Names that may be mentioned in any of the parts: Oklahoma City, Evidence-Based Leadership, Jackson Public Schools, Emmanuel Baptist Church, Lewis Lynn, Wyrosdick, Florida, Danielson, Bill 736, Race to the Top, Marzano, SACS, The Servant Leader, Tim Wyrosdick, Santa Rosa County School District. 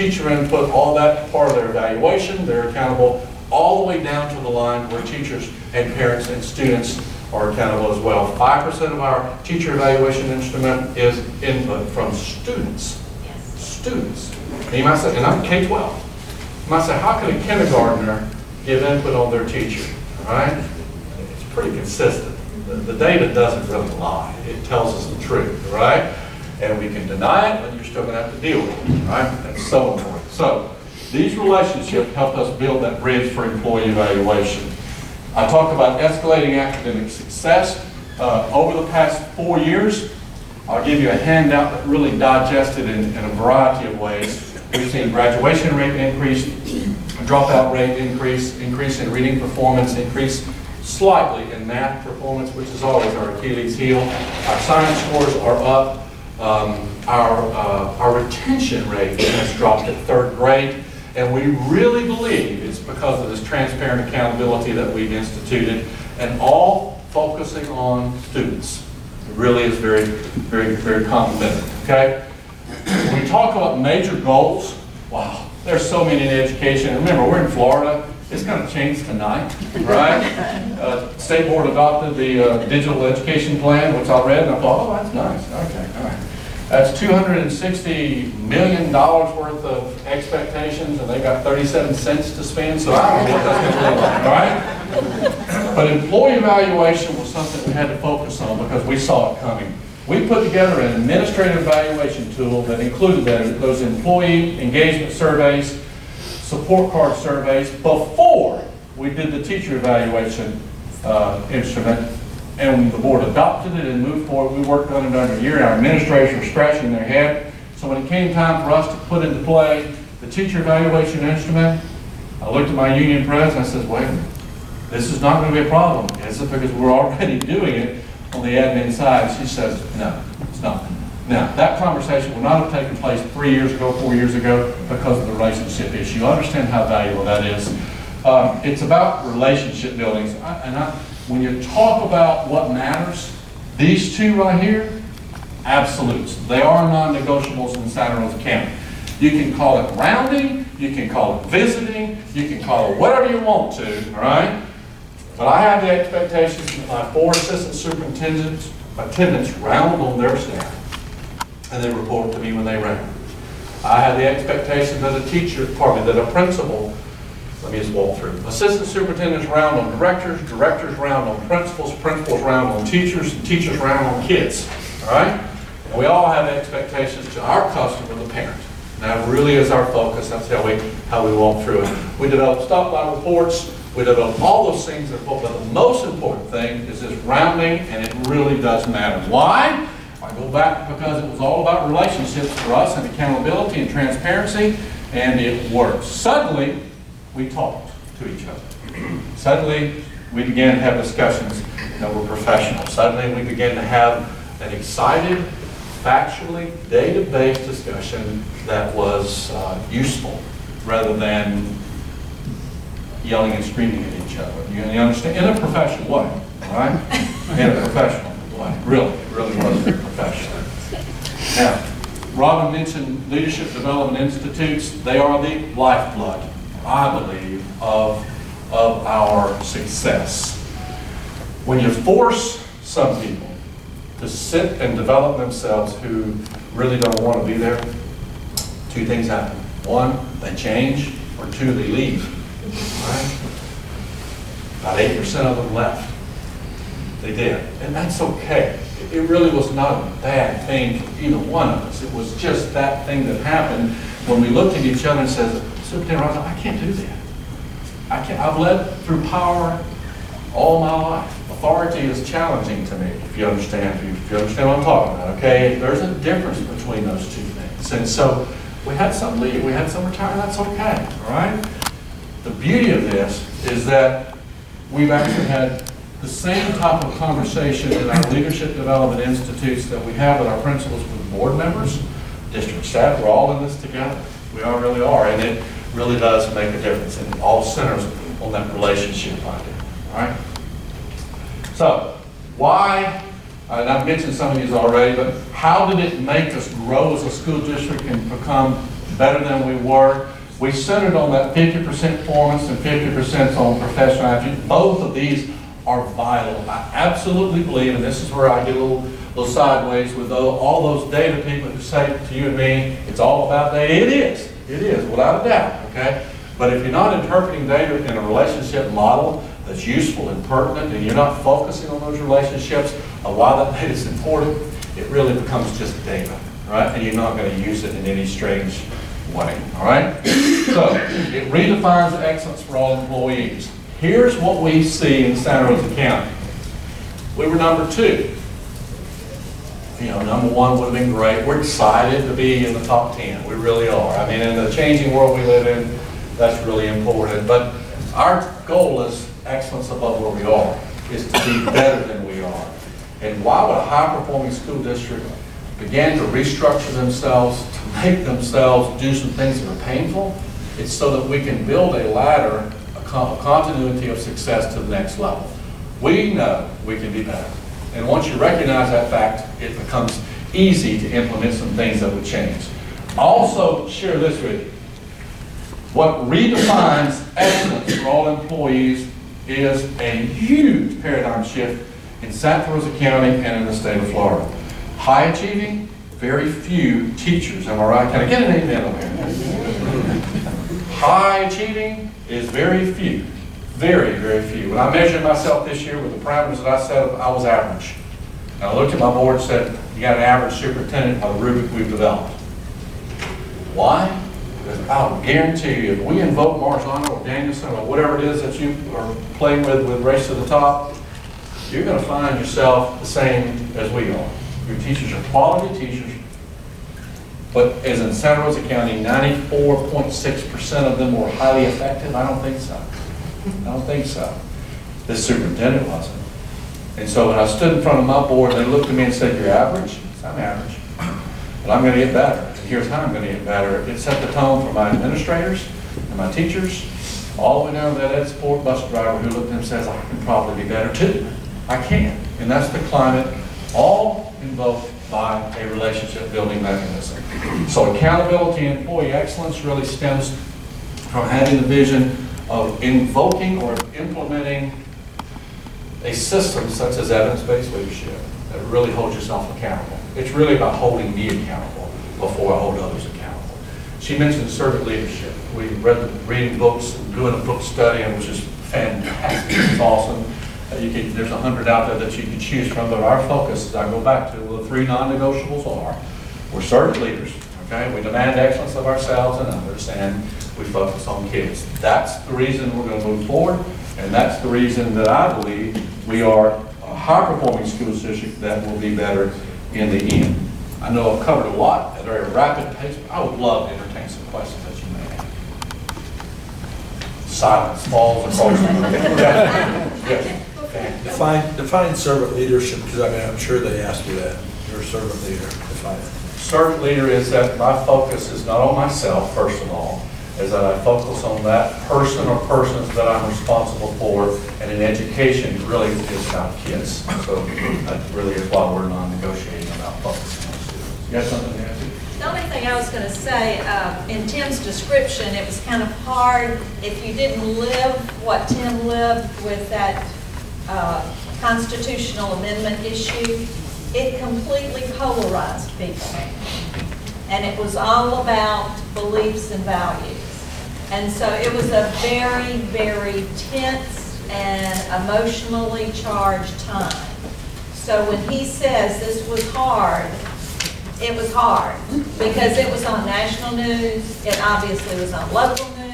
teacher input, all that part of their evaluation. They're accountable all the way down to the line where teachers and parents and students are accountable as well. 5% of our teacher evaluation instrument is input from students. Yes. Students. And you might say, and I'm K-12. You might say, how can a kindergartner give input on their teacher? All right? It's pretty consistent. The data doesn't really lie. It tells us the truth, right? And we can deny it, but you're still going to have to deal with it, right? That's so important. So these relationships help us build that bridge for employee evaluation. I talked about escalating academic success. Over the past 4 years, I'll give you a handout that really digested in a variety of ways. We've seen graduation rate increase, dropout rate increase in reading performance, increase slightly in math performance, which is always our Achilles heel. Our science scores are up. Our retention rate has dropped at third grade, and we really believe it's because of this transparent accountability that we've instituted, and all focusing on students. It really is very, very, very complimentary. Okay? When we talk about major goals, wow, there's so many in education. Remember, we're in Florida. It's going to change tonight, right? State Board adopted the digital education plan, which I read, and I thought, oh, that's nice. Okay, all right. That's $260 million worth of expectations, and they got 37 cents to spend, so I don't think that's going to be long, all right? But employee evaluation was something we had to focus on because we saw it coming. We put together an administrative evaluation tool that included those employee engagement surveys, support card surveys, before we did the teacher evaluation instrument, and the board adopted it and moved forward. We worked on it under a year, and our administrators were scratching their head. So when it came time for us to put into play the teacher evaluation instrument, I looked at my union president and I said, wait, this is not going to be a problem, is it? Because we're already doing it on the admin side. She says, no, it's not. Now, that conversation would not have taken place 3 years ago, 4 years ago, because of the relationship issue. I understand how valuable that is. It's about relationship buildings. When you talk about what matters, these two right here, absolutes. They are non-negotiables in Santa Rosa County. You can call it rounding, you can call it visiting, you can call it whatever you want to, all right? But I have the expectations that my 4 assistant superintendents round on their staff, and they report to me when they round. I had the expectation that a principal, let me just walk through. Assistant superintendents round on directors, directors round on principals, principals round on teachers, and teachers round on kids, all right? And we all have expectations to our customer, the parent. And that really is our focus. That's how we walk through it. We develop stop-by reports. We develop all those things, but the most important thing is this rounding, and it really does matter. Why? I go back because it was all about relationships for us and accountability and transparency, and it worked. Suddenly, we talked to each other. Suddenly, we began to have discussions that were professional. Suddenly, we began to have an excited, factually, data-based discussion that was useful rather than yelling and screaming at each other. You understand? In a professional way, right? In a professional way. Really, it really was very professional. Now, Robin mentioned Leadership Development Institutes. They are the lifeblood, I believe, of our success. When you force some people to sit and develop themselves who really don't want to be there, 2 things happen. 1, they change, or 2, they leave. Right? About 8% of them left. They did, and that's okay. It really was not a bad thing for either one of us. It was just that thing that happened when we looked at each other and said, Superintendent Rosa, I can't do that. I can't. I've led through power all my life. Authority is challenging to me, if you understand. If you understand what I'm talking about, okay? There's a difference between those 2 things. And so we had some leave, we had some retire, that's okay, all right? The beauty of this is that we've actually had the same type of conversation in our leadership development institutes that we have with our principals, with board members, district staff. We're all in this together. We all really are, and it really does make a difference, and it all centers on that relationship idea, all right? So, why, and I've mentioned some of these already, but how did it make us grow as a school district and become better than we were. We centered on that 50% performance and 50% on professional attributes. Both of these are vital. I absolutely believe, and this is where I get a little sideways with all those data people who say to you and me, it's all about data. It is, without a doubt, okay? But if you're not interpreting data in a relationship model that's useful and pertinent, and you're not focusing on those relationships of why that data is important, it really becomes just data, right? And you're not going to use it in any strange way, all right? So it redefines excellence for all employees. Here's what we see in Santa Rosa County. We were #2. You know, #1 would have been great. We're excited to be in the top 10. We really are. I mean, in the changing world we live in, that's really important. But our goal is excellence above where we are, is to be better than we are. And why would a high-performing school district begin to restructure themselves, to make themselves do some things that are painful? It's so that we can build a ladder, a continuity of success to the next level. We know we can be better. And once you recognize that fact, it becomes easy to implement some things that would change. Also, share this with you. What redefines excellence for all employees is a huge paradigm shift in Santa Rosa County and in the state of Florida. High achieving, very few teachers, am I right? Can I get an amen over here? High achieving is very few. Very, very few. When I measured myself this year with the parameters that I set up, I was average. And I looked at my board and said, you got an average superintendent by the rubric we've developed. Why? Because I'll guarantee you, if we invoke Marzano or Danielson or whatever it is that you are playing with Race to the Top, you're going to find yourself the same as we are. Your teachers are quality teachers, but as in Santa Rosa County, 94.6% of them were highly effective. I don't think so. I don't think so. This superintendent wasn't. And so when I stood in front of my board, they looked at me and said, you're average? I'm average. But I'm going to get better. And here's how I'm going to get better. It set the tone for my administrators and my teachers, all the way down to that ed support bus driver who looked at them and says, I can probably be better too. I can. And that's the climate, all involved by a relationship building mechanism. So accountability and employee excellence really stems from having the vision of invoking or implementing a system such as evidence-based leadership that really holds yourself accountable. It's really about holding me accountable before I hold others accountable. She mentioned servant leadership. We reading books, doing a book study, which is fantastic. It's awesome. There's 100 out there that you can choose from, but our focus, as I go back to, the 3 non-negotiables are, we're servant leaders, okay? We demand excellence of ourselves and others, and we focus on kids. That's the reason we're going to move forward, and that's the reason that I believe we are a high-performing school district that will be better in the end. I know I've covered a lot at a very rapid pace, but I would love to entertain some questions that you may have. Silence falls across the room. Yes. Okay. Define servant leadership, because I mean, I'm sure they asked you that. You're a servant leader. Define it. Servant leader is that my focus is not on myself, first of all, is that I focus on that person or persons that I'm responsible for, and in education really is about kids. So that really is why we're non-negotiating about focusing on students. You have something to add? The only thing I was going to say, in Tim's description, it was kind of hard if you didn't live what Tim lived with that constitutional amendment issue. It completely polarized people. And it was all about beliefs and values. And so it was a very, very tense and emotionally charged time. So when he says this was hard because it was on national news, it obviously was on local news.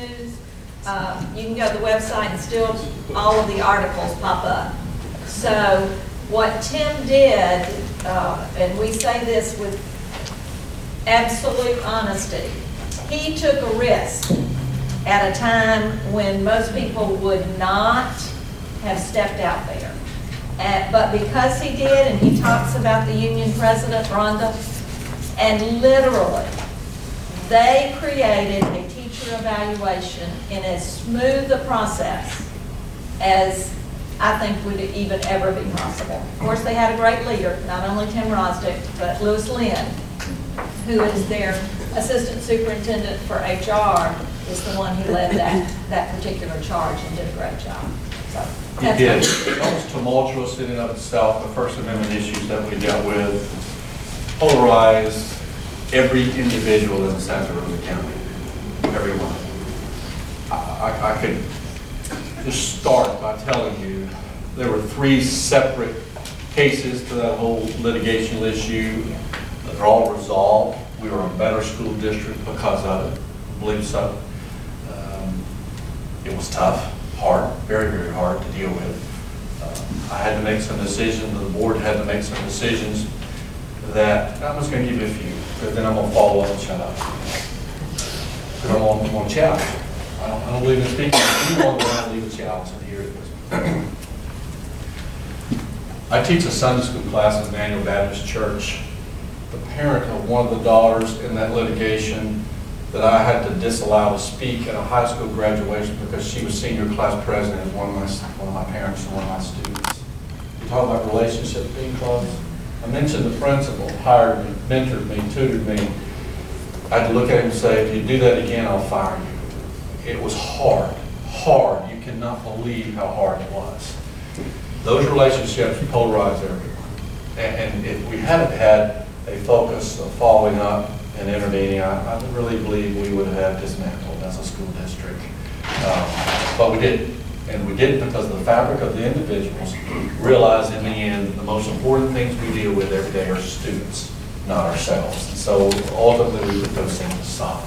You can go to the website and still all of the articles pop up. So what Tim did, and we say this with absolute honesty, he took a risk at a time when most people would not have stepped out there. But because he did, and he talks about the union president, Rhonda, and literally, they created a teacher evaluation in as smooth a process as I think would even ever be possible. Of course, they had a great leader, not only Tim Wyrosdick, but Lewis Lynn. who is their assistant superintendent for HR, is the one who led that particular charge and did a great job. So he did. That was tumultuous in and of itself. The First Amendment issues that we dealt with polarized every individual in Santa Rosa County. Everyone. I could just start by telling you there were three separate cases to that whole litigation issue. They're all resolved. We were a better school district because of it. I believe so. It was tough, hard, very, very hard to deal with. I had to make some decisions, the board had to make some decisions that, I'm just going to give you a few, because then I'm going to follow up and shut up. Because I'm on challenge. I don't believe in speaking. You want to leave a challenge in here. I teach a Sunday school class at Emmanuel Baptist Church. The parent of one of the daughters in that litigation that I had to disallow to speak at a high school graduation because she was senior class president of one of my parents and one of my students. You talk about relationships being close. I mentioned the principal, hired me, mentored me, tutored me. I had to look at him and say, if you do that again, I'll fire you. It was hard, hard. You cannot believe how hard it was. Those relationships polarize everyone. And if we hadn't had a focus of following up and intervening, I really believe we would have dismantled as a school district. But we didn't. And we didn't because the fabric of the individuals realized in the end that the most important things we deal with every day are students, not ourselves. And so ultimately we put those things aside.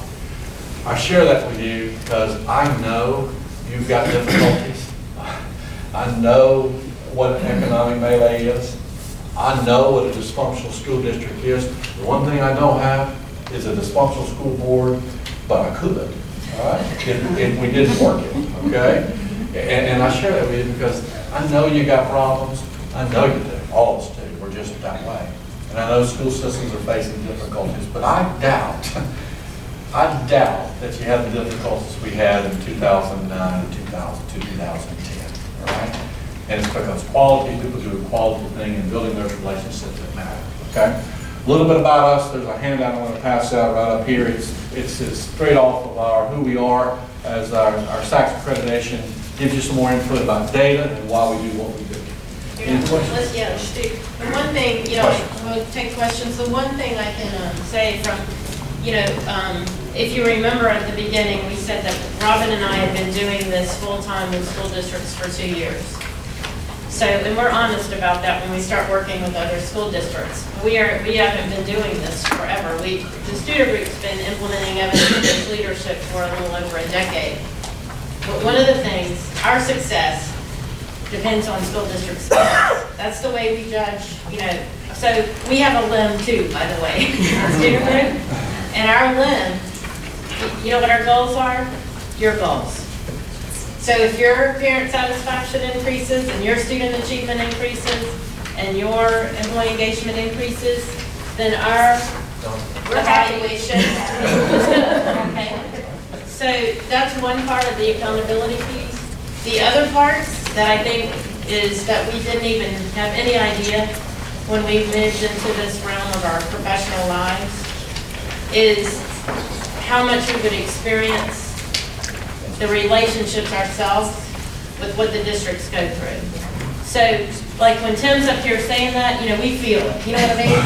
I share that with you because I know you've got difficulties. I know what an economic melee is. I know what a dysfunctional school district is. The one thing I don't have is a dysfunctional school board, but I could, all right, if we didn't work it, okay? And I share that with you because I know you got problems. I know you do, all of us do. We're just that way. And I know school systems are facing difficulties, but I doubt that you have the difficulties we had in 2009 and 2010, all right? And it's because quality, people do a quality thing and building those relationships that matter, okay? A little bit about us, there's a handout I'm going to pass out right up here. It's straight off of who we are as our SACS accreditation. Gives you some more input about data and why we do what we do. Yeah, the one thing, you know, we'll take questions. The one thing I can say from, you know, if you remember at the beginning, we said that Robin and I had been doing this full-time in school districts for 2 years. So, and we're honest about that when we start working with other school districts. We haven't been doing this forever. The student group's been implementing evidence-based leadership for a little over a decade. But one of the things, our success depends on school district success. That's the way we judge, you know. So we have a limb too, by the way, student group. And our limb, you know what our goals are? Your goals. So if your parent satisfaction increases and your student achievement increases and your employee engagement increases, then our evaluation is good. Okay. So that's one part of the accountability piece. The other part that I think is that we didn't even have any idea when we moved into this realm of our professional lives is how much we would experience the relationships ourselves with what the districts go through. So, like when Tim's up here saying that, you know, we feel it, you know what I mean?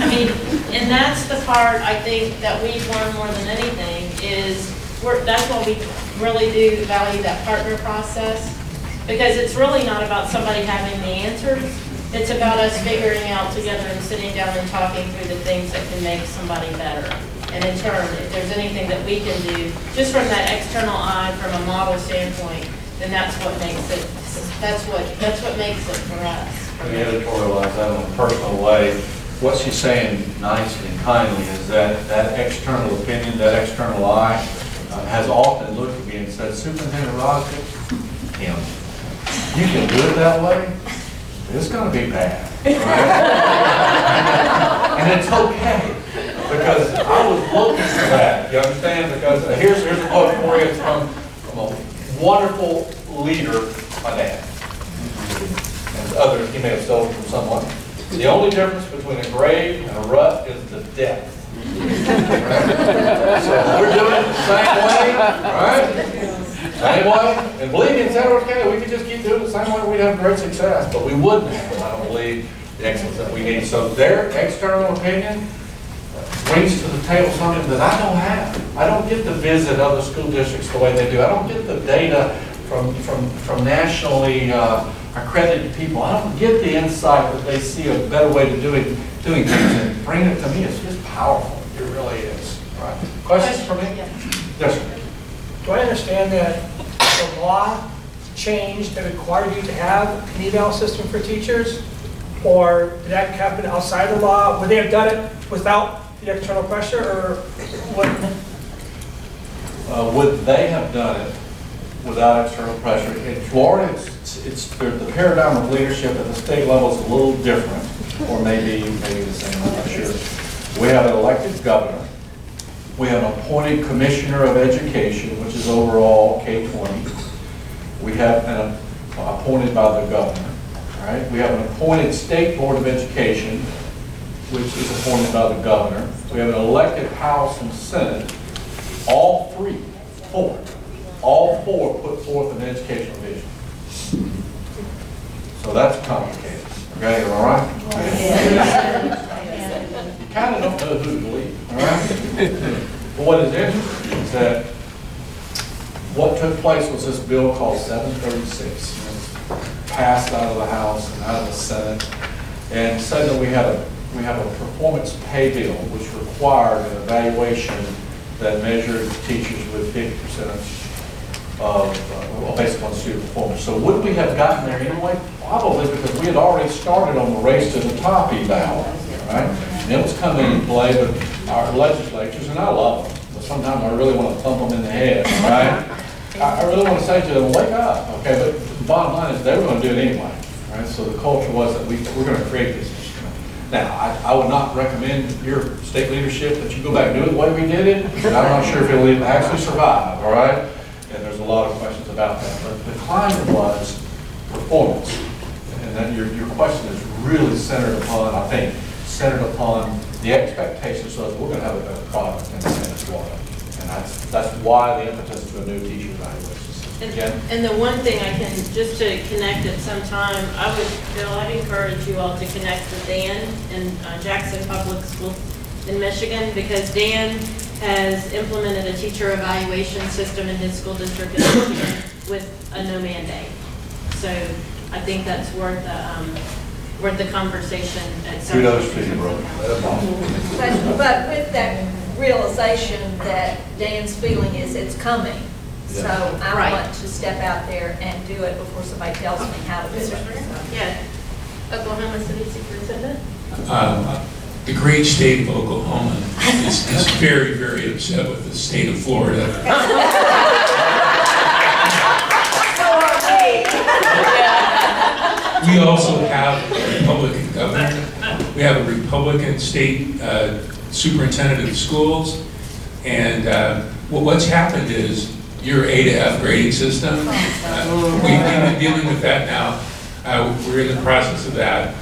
I mean, and that's the part I think that we've learned more than anything is, that's why we really do value that partner process, because it's really not about somebody having the answers, it's about us figuring out together and sitting down and talking through the things that can make somebody better. And in turn, if there's anything that we can do, just from that external eye, from a model standpoint, then that's what makes it. That's what makes it for us. Let me editorialize that in a personal way. What she's saying nicely and kindly is that external opinion, that external eye, has often looked at me and said, "Superintendent Wyrosdick, you can do it that way. It's going to be bad, right?" And it's okay. Because I was looking for that, you understand? Because here's a quote for you from a wonderful leader, my dad, and others he may have stolen from someone. The only difference between a grave and a rut is the depth. So we're doing it the same way, right? Same way. And believe me, in Santa Rosa County, we could just keep doing it the same way. We'd have great success, but we wouldn't. I don't believe the excellence that we need. So their external opinion brings to the table something that I don't have. I don't get to visit other school districts the way they do. I don't get the data from nationally accredited people. I don't get the insight that they see a better way to doing things. And bringing it to me is just powerful. It really is. Right. Questions for me? Yeah. Yes, sir. Do I understand that the law changed that required you to have an eval system for teachers? Or did that happen outside the law? Would they have done it without the external pressure, or what? Would they have done it without external pressure? In Florida, the paradigm of leadership at the state level is a little different, or maybe the same, I'm not sure. We have an elected governor. We have an appointed commissioner of education, which is overall K-20. We have an appointed by the governor. Right? We have an appointed state board of education, which is appointed by the governor. We have an elected House and Senate. All four put forth an educational vision. So that's complicated. Okay, all right? Yeah. You kind of don't know who to believe, all right? But what is interesting is that what took place was this bill called 736. Passed out of the House and out of the Senate, and said that we have a performance pay bill which required an evaluation that measured teachers with 50% of based on student performance. So would we have gotten there anyway? Probably, because we had already started on the Race to the Top eval, right? And it was coming into play, but our legislatures, and I love them, but sometimes I really want to thump them in the head, right? I really want to say to them, wake up, okay? But the bottom line is they were going to do it anyway, right? So the culture was that we're going to create this. Now, I would not recommend your state leadership that you go back and do it the way we did it. I'm not sure if it'll actually survive, all right? And there's a lot of questions about that. But the climate was performance. And then your question is really centered upon, I think, centered upon the expectations of we're going to have a better product in this water. That's why the impetus to a new teacher evaluation system. And the one thing I can, just to connect at some time, I'd encourage you all to connect with Dan in Jackson Public Schools in Michigan, because Dan has implemented a teacher evaluation system in his school district in Michigan with a no mandate. So I think that's worth the conversation at some point. But with that realization that Dan's feeling is it's coming, yeah. So I want to step out there and do it before somebody tells me how to do it. So. Yeah, Oklahoma City Superintendent. The great state of Oklahoma is very, very upset with the state of Florida. So are we. We also have a Republican governor. We have a Republican state superintendent of schools, and what's happened is your A to F grading system. We've been dealing with that now. We're in the process of that.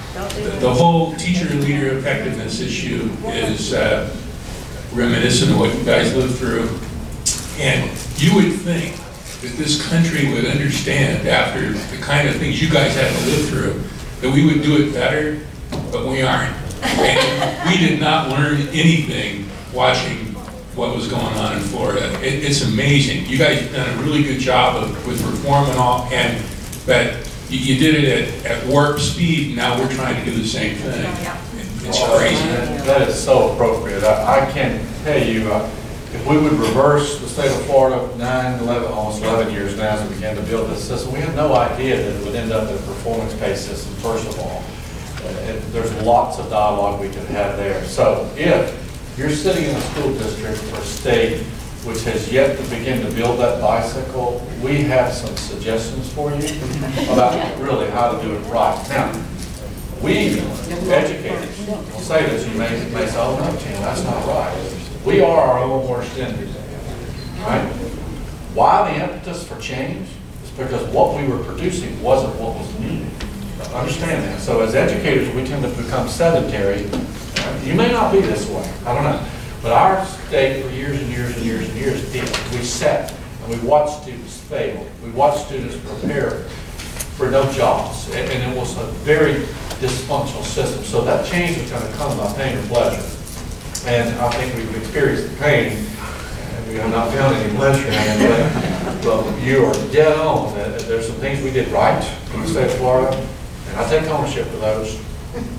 The whole teacher leader effectiveness issue is reminiscent of what you guys lived through, and you would think that this country would understand after the kind of things you guys had to live through that we would do it better, but we aren't. And we did not learn anything watching what was going on in Florida. It's amazing. You guys have done a really good job with reform and all, and but you did it at warp speed. Now we're trying to do the same thing. It's crazy. That is so appropriate. I can tell you, if we would reverse the state of Florida 11 years now as we began to build this system, we had no idea that it would end up in a performance-based system, first of all. There's lots of dialogue we can have there. So if you're sitting in a school district or state which has yet to begin to build that bicycle, we have some suggestions for you about really how to do it right. Now, we educators will say this. You may say, oh no, Tim, that's not right. We are our own worst enemy. Right? Why the impetus for change? It's because what we were producing wasn't what was needed. Understand that. So as educators, we tend to become sedentary. You may not be this way. I don't know. But our state, for years and years and years and years, we sat and we watched students fail. We watched students prepare for no jobs, and it was a very dysfunctional system. So that change is going to come by pain and pleasure. And I think we've experienced the pain, and we have not found any pleasure in it. But you are dead on. There's some things we did right in the state of Florida, and I take ownership for those,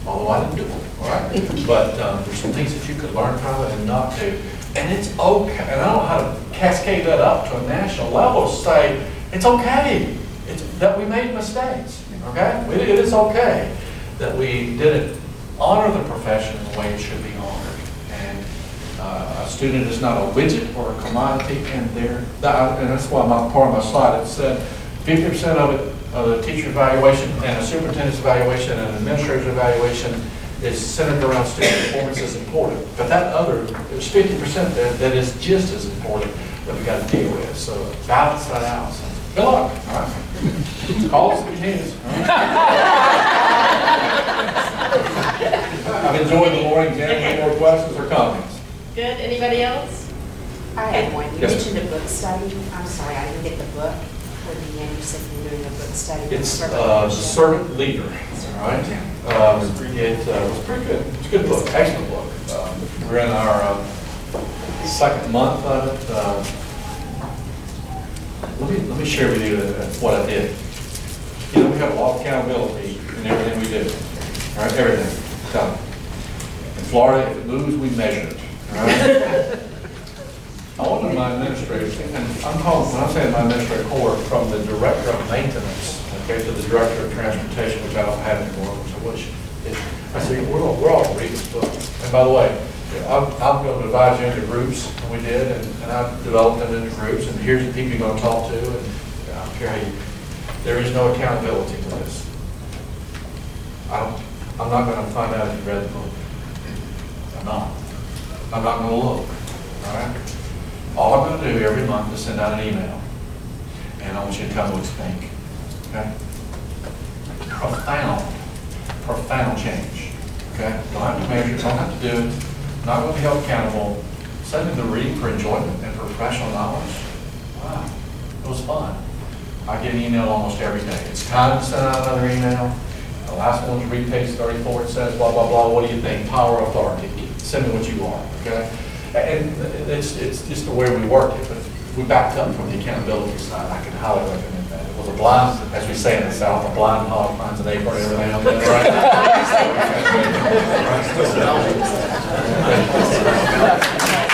although I didn't do them, all right? But there's some things that you could learn from it and not do. And it's okay. And I don't know how to cascade that up to a national level to say, it's okay. That we made mistakes, okay? It is okay that we didn't honor the profession in the way it should be honored. And a student is not a widget or a commodity, and that's why part of my slide, it said 50% of the teacher evaluation and a superintendent's evaluation and an administrator's evaluation is centered around student performance is important. But that other, there's 50% there that is just as important that we got to deal with. So balance that out. So good luck. All right. Call us if you need us. I've enjoyed the morning. Any more questions or comments? Good. Anybody else? I have one. You mentioned the book study. I'm sorry, I didn't get the book. What did Danielson doing the book study? It's The Servant Leader. All right. It was pretty good. It's a good book. Excellent book. We're in our second month of it. Let me share with you what I did. You know, we have a lot of accountability in everything we do. All right, everything. So, in Florida, if it moves, we measure it. All right? I wanted my administrators, and I'm calling, when I say my administrator corps, from the director of maintenance, okay, to the director of transportation, which I don't have anymore. I said, we're all reading this book. And by the way, I'm going to advise you into groups, and we did, and I've developed them into groups, and here's the people you're going to talk to, and I don't care how you, there is no accountability to this. I'm not going to find out if you read the book. I'm not going to look, all right? All I'm going to do every month is send out an email, and I want you to tell me what you think, okay? Profound change, okay? Don't have to measure, don't have to do it. Not going to be held accountable. Suddenly the reading for enjoyment and for professional knowledge. Wow, it was fun. I get an email almost every day. It's time to send out another email. The last one to read page 34. It says blah, blah, blah. What do you think? Power, authority. Send me what you are, okay? And it's just the way we work it, but we backed up from the accountability side. I can highly recommend that. It was a blind, as we say in the South, a blind hog finds an apron every now and then, right?